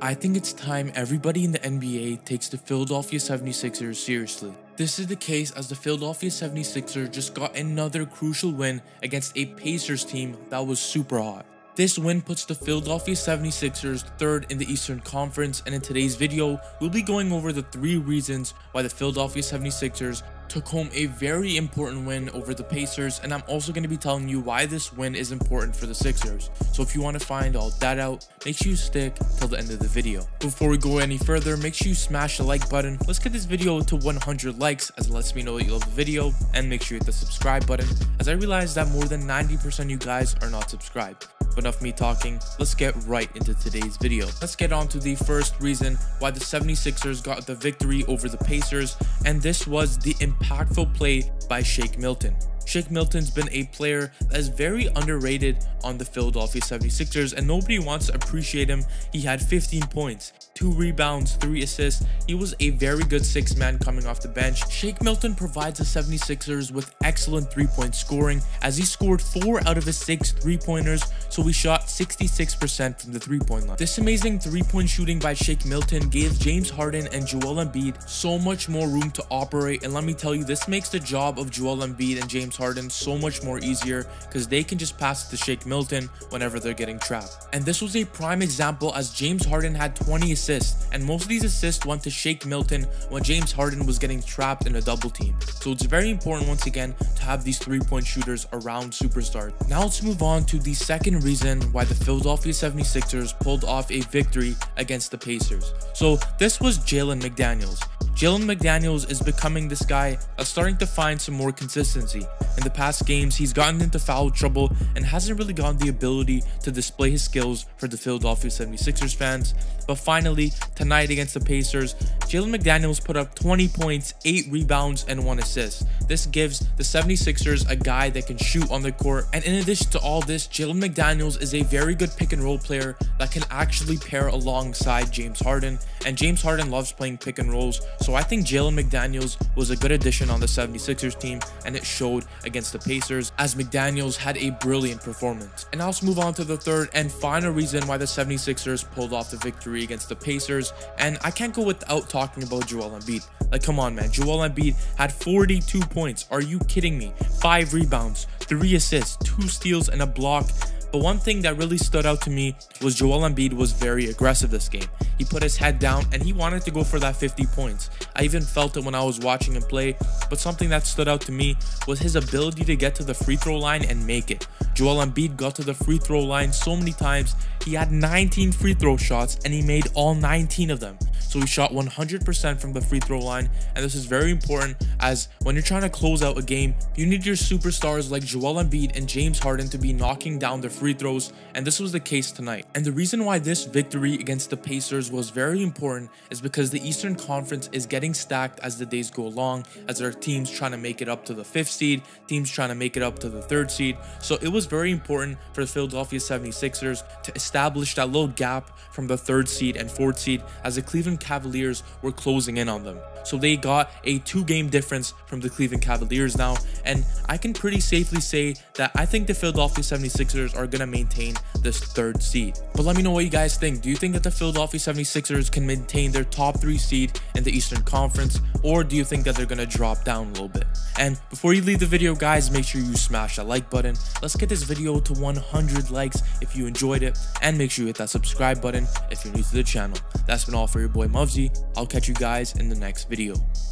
I think it's time everybody in the NBA takes the Philadelphia 76ers seriously. This is the case as the Philadelphia 76ers just got another crucial win against a Pacers team that was super hot. This win puts the Philadelphia 76ers third in the Eastern Conference, and in today's video, we'll be going over the 3 reasons why the Philadelphia 76ers took home a very important win over the Pacers, and I'm also going to be telling you why this win is important for the Sixers. So if you want to find all that out, make sure you stick till the end of the video. Before we go any further, make sure you smash the like button. Let's get this video to 100 likes as it lets me know that you love the video, and make sure you hit the subscribe button as I realize that more than 90% of you guys are not subscribed. But enough of me talking, let's get right into today's video. Let's get on to the first reason why the 76ers got the victory over the Pacers, and this was the impactful play by Shake Milton. Shake Milton's been a player that is very underrated on the Philadelphia 76ers, and nobody wants to appreciate him. He had 15 points, 2 rebounds, 3 assists. He was a very good 6th man coming off the bench. Shake Milton provides the 76ers with excellent 3-point scoring, as he scored 4 out of his 6 3-pointers, so he shot 66% from the 3-point line. This amazing 3-point shooting by Shake Milton gave James Harden and Joel Embiid so much more room to operate, and let me tell you, this makes the job of Joel Embiid and James Harden so much more easier, because they can just pass it to Shake Milton whenever they're getting trapped. And this was a prime example, as James Harden had 20 assists, and most of these assists went to Shake Milton when James Harden was getting trapped in a double team. So it's very important once again to have these 3-point shooters around superstars. Now let's move on to the second reason why the Philadelphia 76ers pulled off a victory against the Pacers. So this was Jalen McDaniels. Jalen McDaniels is becoming this guy that's starting to find some more consistency. In the past games, he's gotten into foul trouble and hasn't really gotten the ability to display his skills for the Philadelphia 76ers fans. But finally, tonight against the Pacers, Jalen McDaniels put up 20 points, 8 rebounds, and 1 assist. This gives the 76ers a guy that can shoot on the court. And in addition to all this, Jalen McDaniels is a very good pick and roll player that can actually pair alongside James Harden. And James Harden loves playing pick and rolls, so I think Jalen McDaniels was a good addition on the 76ers team, and it showed against the Pacers, as McDaniels had a brilliant performance. And now let's move on to the third and final reason why the 76ers pulled off the victory against the Pacers, and I can't go without talking about Joel Embiid. Like, come on, man. Joel Embiid had 42 points. Are you kidding me? 5 rebounds, 3 assists, 2 steals, and a block. But one thing that really stood out to me was Joel Embiid was very aggressive this game. He put his head down and he wanted to go for that 50 points. I even felt it when I was watching him play, but something that stood out to me was his ability to get to the free throw line and make it. Joel Embiid got to the free throw line so many times. He had 19 free throw shots and he made all 19 of them. So he shot 100% from the free throw line, and this is very important, as when you're trying to close out a game, you need your superstars like Joel Embiid and James Harden to be knocking down their free throws, and this was the case tonight. And the reason why this victory against the Pacers was very important is because the Eastern Conference is getting stacked as the days go along, as there are teams trying to make it up to the 5th seed, teams trying to make it up to the 3rd seed. So it was very important for the Philadelphia 76ers to establish that little gap from the 3rd seed and 4th seed, as the Cleveland Cavaliers were closing in on them. So they got a 2-game difference from the Cleveland Cavaliers now, and I can pretty safely say that I think the Philadelphia 76ers are going to maintain this 3rd seed. But let me know what you guys think. Do you think that the Philadelphia 76ers can maintain their top 3 seed in the Eastern Conference, or do you think that they're going to drop down a little bit? And before you leave the video, guys, make sure you smash that like button. Let's get this video to 100 likes if you enjoyed it, and make sure you hit that subscribe button if you're new to the channel. That's been all for your boy Muvzy. I'll catch you guys in the next video.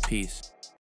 Peace.